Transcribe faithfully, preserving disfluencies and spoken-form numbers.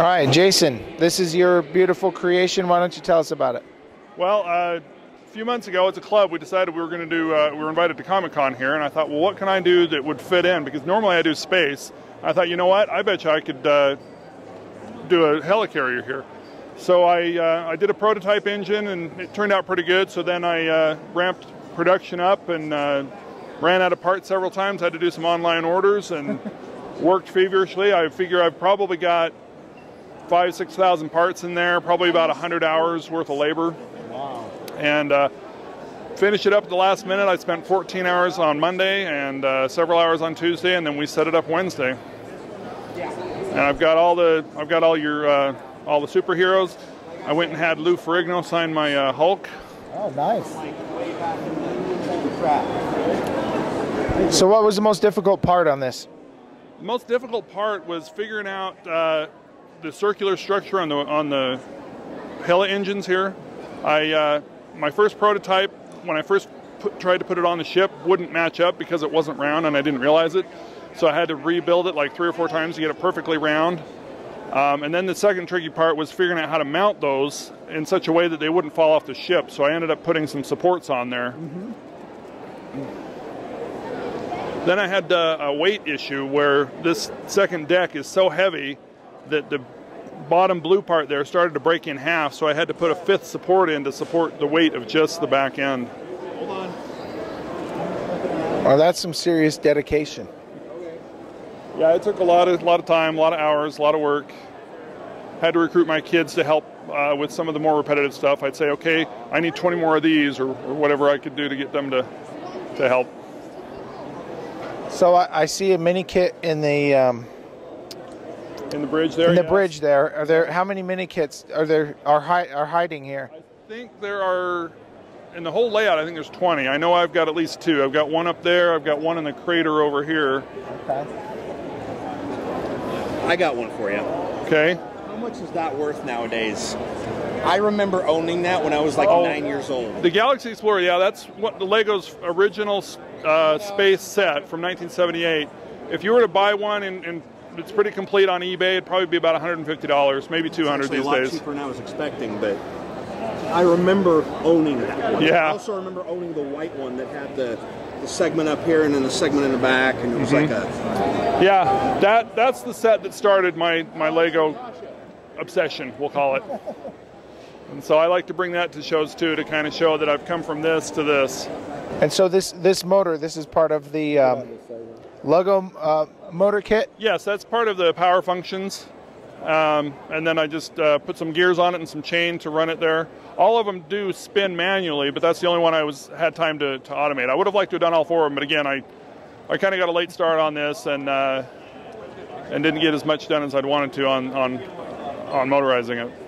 All right, Jason, this is your beautiful creation. Why don't you tell us about it? Well, uh, a few months ago, as a club, we decided we were going to do, uh, we were invited to Comic-Con here, and I thought, well, what can I do that would fit in? Because normally I do space. I thought, you know what, I bet you I could uh, do a Helicarrier here. So I, uh, I did a prototype engine, and it turned out pretty good. So then I uh, ramped production up and uh, ran out of parts several times. I had to do some online orders and worked feverishly. I figure I've probably got five, six thousand parts in there, probably about a hundred hours worth of labor. Wow. And uh, finished it up at the last minute. I spent fourteen hours on Monday and uh, several hours on Tuesday, and then we set it up Wednesday. Yeah. And I've got all the, I've got all your, uh, all the superheroes. I went and had Lou Ferrigno sign my uh, Hulk. Oh, nice. So what was the most difficult part on this? The most difficult part was figuring out uh, the circular structure on the on the Hella engines here. I. Uh, My first prototype, when I first put, tried to put it on the ship, wouldn't match up because it wasn't round and I didn't realize it. So I had to rebuild it like three or four times to get it perfectly round. Um, and then the second tricky part was figuring out how to mount those in such a way that they wouldn't fall off the ship. So I ended up putting some supports on there. Mm-hmm. Then I had uh, a weight issue where this second deck is so heavy that the bottom blue part there started to break in half, so I had to put a fifth support in to support the weight of just the back end. Hold on. Oh, that's some serious dedication. Okay. Yeah, it took a lot of, lot of time, a lot of hours, a lot of work. Had to recruit my kids to help uh, with some of the more repetitive stuff. I'd say, okay, I need twenty more of these, or, or whatever I could do to get them to, to help. So I, I see a mini kit in the... Um In the bridge there. In the yes. bridge there. Are there how many mini kits are there are hi are hiding here? I think there are in the whole layout. I think there's twenty. I know I've got at least two. I've got one up there. I've got one in the crater over here. Okay. I got one for you. Okay. How much is that worth nowadays? I remember owning that when I was like oh, nine years old. The Galaxy Explorer. Yeah, that's what the Lego's original uh, space set from nineteen seventy-eight. If you were to buy one in, in it's pretty complete on eBay. It'd probably be about a hundred fifty dollars, maybe two hundred dollars these days. It's a lot cheaper than I was expecting, but I remember owning that one. Yeah. I also remember owning the white one that had the, the segment up here and then the segment in the back, and it was mm-hmm. like a... Yeah, that that's the set that started my, my Lego obsession, we'll call it. And so I like to bring that to shows, too, to kind of show that I've come from this to this. And so this, this motor, this is part of the... Um, Lego uh, motor kit? Yes, that's part of the power functions. Um, and then I just uh, put some gears on it and some chain to run it there. All of them do spin manually, but that's the only one I was had time to, to automate. I would have liked to have done all four of them, but again, I, I kind of got a late start on this and uh, and didn't get as much done as I'd wanted to on, on, on motorizing it.